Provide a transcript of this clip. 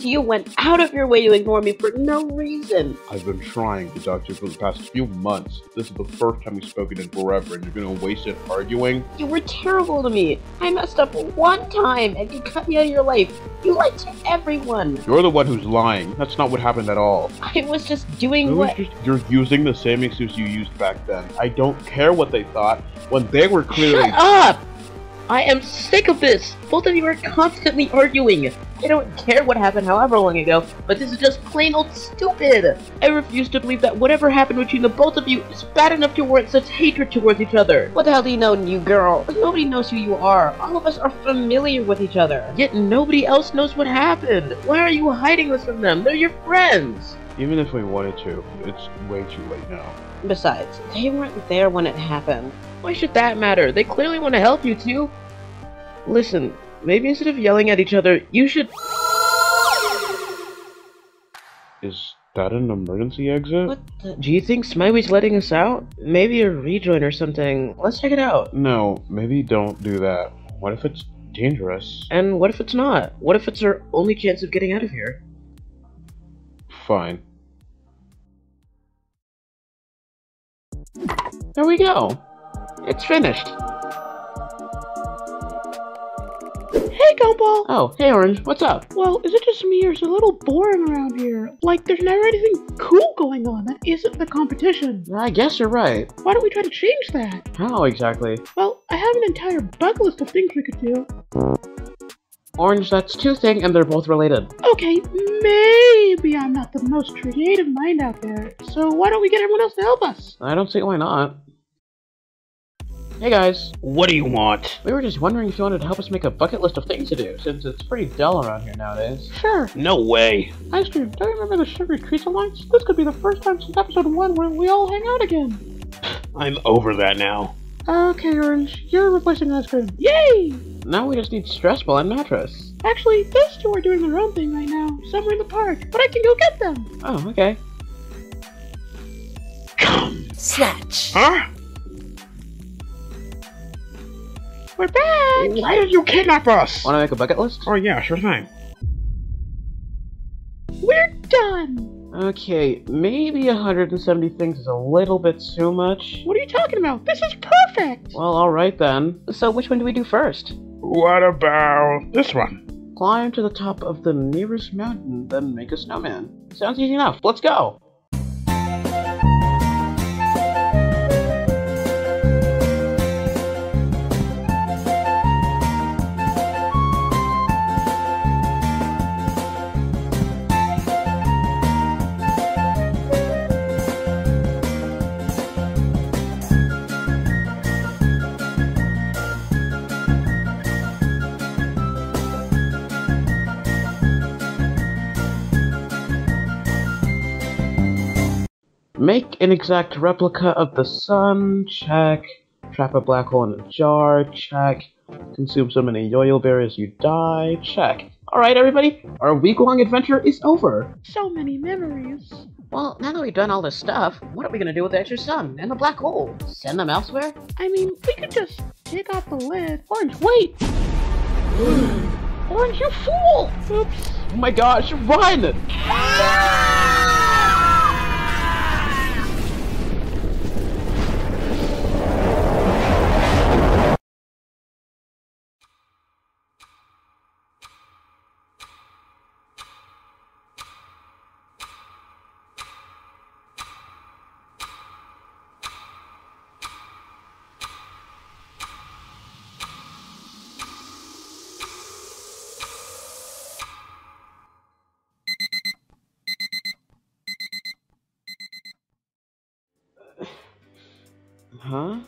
You went out of your way to ignore me for no reason. I've been trying to talk to you for the past few months. This is the first time we've spoken in forever, and you're gonna waste it arguing? You were terrible to me. I messed up one time, and you cut me out of your life. You lied to everyone. You're the one who's lying. That's not what happened at all. I was just doing what... You're using the same excuse you used back then. I don't care what they thought when they were clearly... Shut up! I am sick of this! Both of you are constantly arguing! I don't care what happened however long ago, but this is just plain old stupid! I refuse to believe that whatever happened between the both of you is bad enough to warrant such hatred towards each other! What the hell do you know, new girl? Nobody knows who you are! All of us are familiar with each other! Yet nobody else knows what happened! Why are you hiding this from them? They're your friends! Even if we wanted to, it's way too late now. Besides, they weren't there when it happened. Why should that matter? They clearly want to help you too. Listen, maybe instead of yelling at each other, you should... Is that an emergency exit? What the... Do you think Smiley's letting us out? Maybe a rejoin or something. Let's check it out. No, maybe don't do that. What if it's dangerous? And what if it's not? What if it's our only chance of getting out of here? Fine. There we go. It's finished. Hey, Gumball! Oh, hey, Orange. What's up? Well, is it just me or is it a little boring around here? Like, there's never anything cool going on that isn't the competition. I guess you're right. Why don't we try to change that? How exactly? Well, I have an entire bucket list of things we could do. Orange, that's two things, and they're both related. Okay, maybe I'm not the most creative mind out there, so why don't we get everyone else to help us? I don't see why not. Hey guys. What do you want? We were just wondering if you wanted to help us make a bucket list of things to do, since it's pretty dull around here nowadays. Sure. No way. Ice Cream, don't you remember the sugary creature lights? This could be the first time since episode 1 where we all hang out again. I'm over that now. Okay, Orange, you're replacing Ice Cream. Yay! Now we just need Stress Ball and Mattress. Actually, those two are doing their own thing right now, somewhere in the park, but I can go get them! Oh, okay. Come! Slatch! Huh? We're back! Why did you kidnap us? Wanna make a bucket list? Oh yeah, sure thing. We're done! Okay, maybe 170 things is a little bit too much. What are you talking about? This is perfect! Well, alright then. So which one do we do first? What about this one? Climb to the top of the nearest mountain, then make a snowman. Sounds easy enough. Let's go! Make an exact replica of the sun, check. Trap a black hole in a jar, check. Consume so many yo-yo berries you die, check. Alright everybody, our week-long adventure is over. So many memories. Well, now that we've done all this stuff, what are we gonna do with the extra sun and the black hole? Send them elsewhere? I mean, we could just take off the lid. Orange, wait! Orange, you fool! Oops. Oh my gosh, run! Huh?